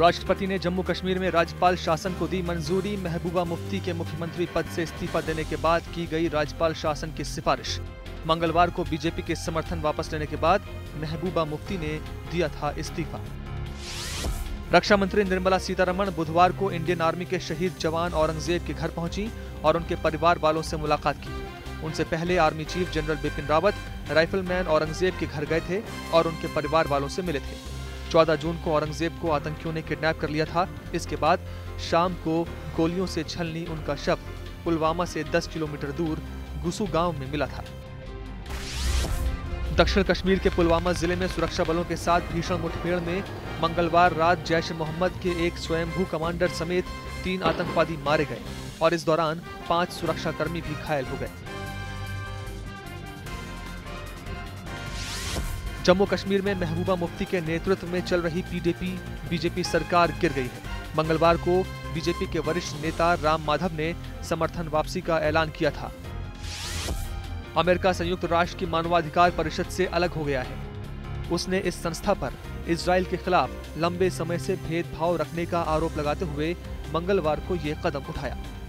राष्ट्रपति ने जम्मू कश्मीर में राज्यपाल शासन को दी मंजूरी। महबूबा मुफ्ती के मुख्यमंत्री पद से इस्तीफा देने के बाद की गई राज्यपाल शासन की सिफारिश। मंगलवार को बीजेपी के समर्थन वापस लेने के बाद महबूबा मुफ्ती ने दिया था इस्तीफा। रक्षा मंत्री निर्मला सीतारमण बुधवार को इंडियन आर्मी के शहीद जवान औरंगजेब के घर पहुंची और उनके परिवार वालों से मुलाकात की। उनसे पहले army chief general Bipin Rawat rifleman Aurangzeb के घर गए थे और उनके परिवार वालों से मिले थे। 14 जून को औरंगजेब को आतंकियों ने किडनैप कर लिया था। इसके बाद शाम को गोलियों से छलनी उनका शव पुलवामा से 10 किलोमीटर दूर गुसू गांव में मिला था। दक्षिण कश्मीर के पुलवामा जिले में सुरक्षा बलों के साथ भीषण मुठभेड़ में मंगलवार रात जैश ए मोहम्मद के एक स्वयंभू कमांडर समेत 3 आतंकवादी मारे गए और इस दौरान 5 सुरक्षाकर्मी भी घायल हो गए। जम्मू कश्मीर में महबूबा मुफ्ती के नेतृत्व में चल रही बीजेपी सरकार गिर गई है। मंगलवार को बीजेपी के वरिष्ठ नेता राम माधव ने समर्थन वापसी का ऐलान किया था। अमेरिका संयुक्त राष्ट्र की मानवाधिकार परिषद से अलग हो गया है। उसने इस संस्था पर इजराइल के खिलाफ लंबे समय से भेदभाव रखने का आरोप लगाते हुए मंगलवार को यह कदम उठाया।